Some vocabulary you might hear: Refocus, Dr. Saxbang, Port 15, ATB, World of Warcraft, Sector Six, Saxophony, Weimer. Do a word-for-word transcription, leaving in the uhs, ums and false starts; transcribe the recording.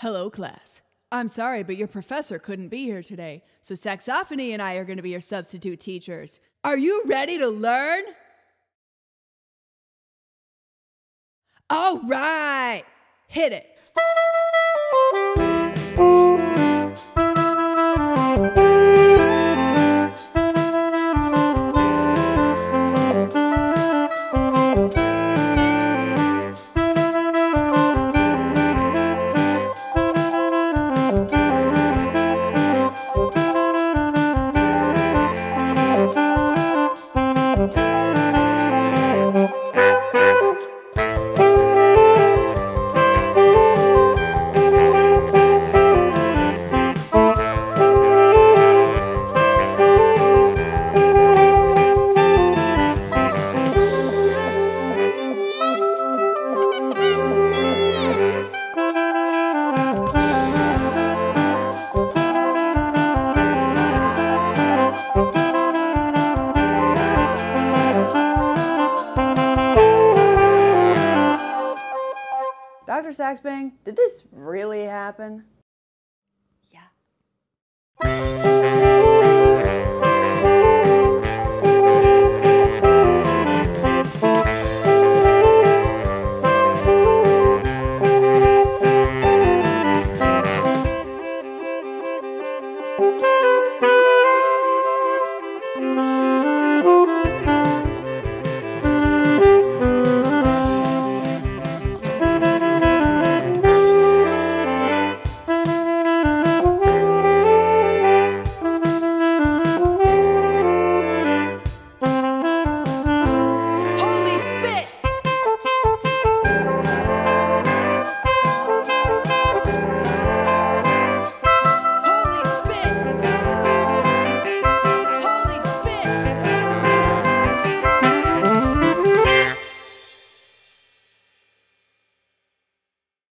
Hello, class. I'm sorry, but your professor couldn't be here today, so Saxophony and I are going to be your substitute teachers. Are you ready to learn? All right, hit it. Doctor Saxbang, did this really happen? Yeah.